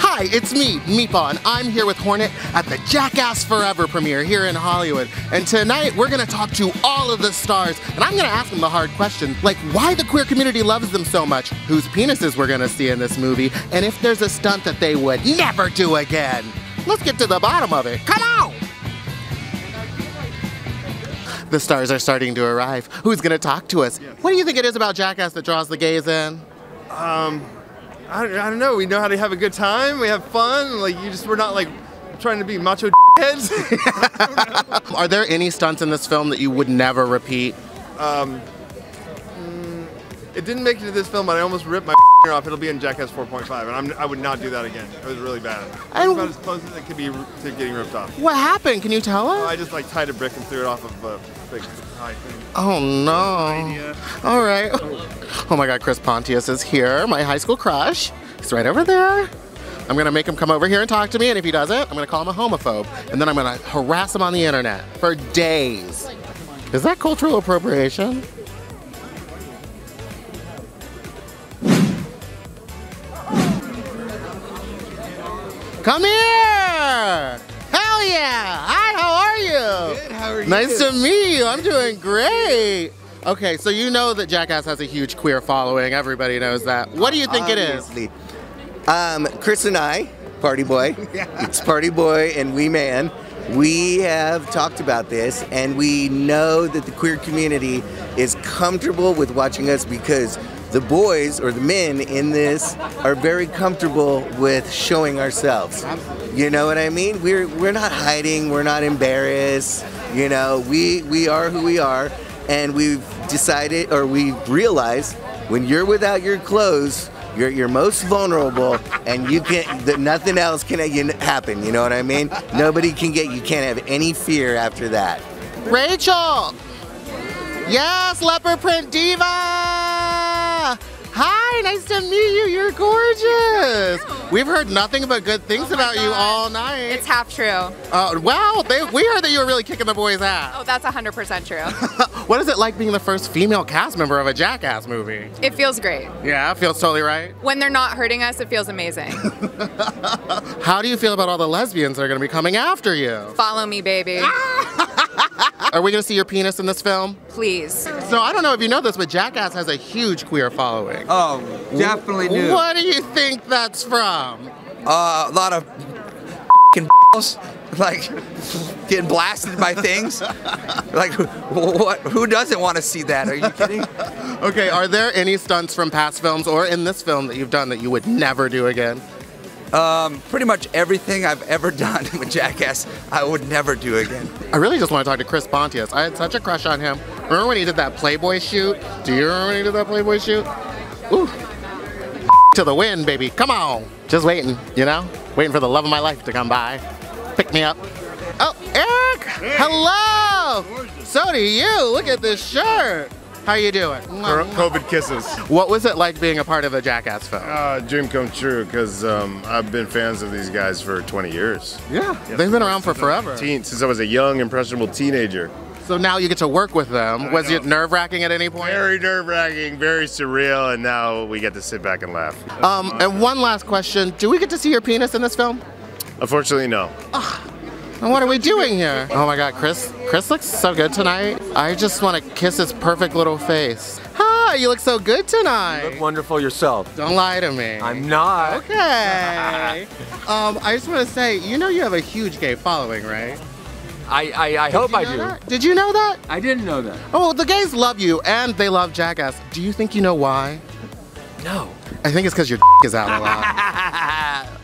Hi, it's me, Meatball, and I'm here with Hornet at the Jackass Forever premiere here in Hollywood. And tonight, we're gonna talk to all of the stars, and I'm gonna ask them the hard questions, like why the queer community loves them so much, whose penises we're gonna see in this movie, and if there's a stunt that they would never do again. Let's get to the bottom of it, come on! The stars are starting to arrive. Who's gonna talk to us? Yes. What do you think it is about Jackass that draws the gays in? I don't know, we know how to have a good time, we have fun, like you just, we're not like trying to be macho heads. Are there any stunts in this film that you would never repeat? It didn't make it to this film, but I almost ripped my off. It'll be in Jackass 4.5, and I would not do that again. It was really bad. It was about as close as it could be to getting ripped off. What happened? Can you tell us? Well, I just like tied a brick and threw it off of a big high thing. Oh no. All right. Oh my God, Chris Pontius is here, my high school crush. He's right over there. I'm gonna make him come over here and talk to me, and if he doesn't, I'm gonna call him a homophobe. And then I'm gonna harass him on the internet for days. Is that cultural appropriation? Come here! Hell yeah! Hi, how are you? Good, how are you? Nice to meet you, I'm doing great! Okay, so you know that Jackass has a huge queer following, everybody knows that. What do you think it is? Chris and I, Party Boy, it's Party Boy and Wee Man, we have talked about this and we know that the queer community is comfortable with watching us because the boys, or the men in this, are very comfortable with showing ourselves. You know what I mean? We're not hiding, we're not embarrassed, you know, we are who we are, and we've decided, or we've realized, when you're without your clothes, you're most vulnerable, and you can't, nothing else can happen, you know what I mean? Nobody can get, you can't have any fear after that. Rachel! Yes, leopard print diva! Hi, nice to meet you. You're gorgeous. We've heard nothing but good things about you all night. It's half true. Wow, we heard that you were really kicking the boys' ass. Oh, that's 100% true. What is it like being the first female cast member of a Jackass movie? It feels great. Yeah, it feels totally right. When they're not hurting us, it feels amazing. How do you feel about all the lesbians that are going to be coming after you? Follow me, baby. Are we going to see your penis in this film? Please. So I don't know if you know this, but Jackass has a huge queer following. Oh, definitely do. What do you think that's from? A lot of f***ing balls, like getting blasted by things. Like, what? Who doesn't want to see that? Are you kidding? Okay, are there any stunts from past films or in this film that you've done that you would never do again? Pretty much everything I've ever done with Jackass, I would never do again. I really just want to talk to Chris Pontius. I had such a crush on him. Remember when he did that Playboy shoot? Do you remember when he did that Playboy shoot? Ooh. To the wind, baby. Come on. Just waiting, you know? Waiting for the love of my life to come by. Pick me up. Oh, Eric! Hey. Hello! Gorgeous. So do you. Look at this shirt. How you doing? COVID kisses. What was it like being a part of a Jackass film? Dream come true, because I've been fans of these guys for 20 years. Yeah, yes, they've been around for forever. Since I was a young, impressionable teenager. So now you get to work with them. Was it nerve-wracking at any point? Very nerve-wracking, very surreal, and now we get to sit back and laugh. And one last question. Do we get to see your penis in this film? Unfortunately, no. Ugh. And what are we doing here? Oh my God, Chris looks so good tonight. I just want to kiss his perfect little face. Hi, you look so good tonight. You look wonderful yourself. Don't lie to me. I'm not. Okay. I just want to say, you know you have a huge gay following, right? I hope I do. That? Did you know that? I didn't know that. Oh, well, the gays love you and they love Jackass. Do you think you know why? No. I think it's because your is out a lot.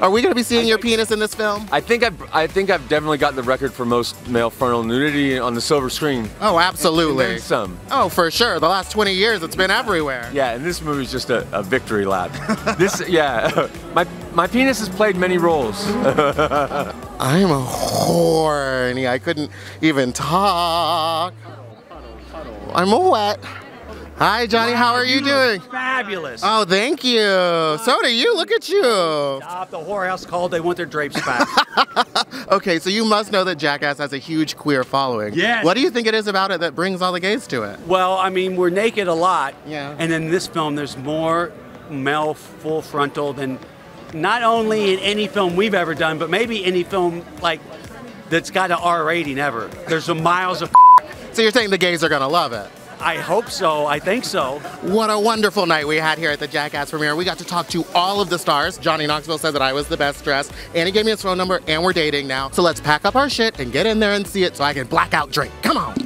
Are we going to be seeing your penis in this film? I think I've definitely gotten the record for most male frontal nudity on the silver screen. Oh, absolutely. And some. Oh, for sure. The last 20 years, it's been everywhere. Yeah, and this movie's just a victory lap. This, yeah, my penis has played many roles. I am horny. I couldn't even talk. I'm all wet. Hi, Johnny. How are you doing? Fabulous. Oh, thank you. So do you. Look at you. Stop. The whorehouse called. They want their drapes back. Okay, so you must know that Jackass has a huge queer following. Yes. What do you think it is about it that brings all the gays to it? Well, I mean, we're naked a lot. Yeah. And in this film, there's more male full frontal than not only in any film we've ever done, but maybe any film like that's got an R rating ever. There's some miles of. So you're saying the gays are gonna love it? I hope so. I think so. What a wonderful night we had here at the Jackass premiere. We got to talk to all of the stars. Johnny Knoxville said that I was the best dressed, and he gave me his phone number, and we're dating now. So let's pack up our shit and get in there and see it so I can blackout drink. Come on.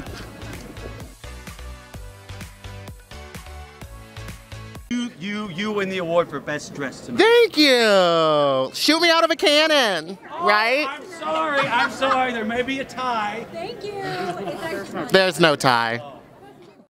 You win the award for best dressed tonight. Thank you. Shoot me out of a cannon, right? I'm sorry. There may be a tie. Thank you. There's no tie.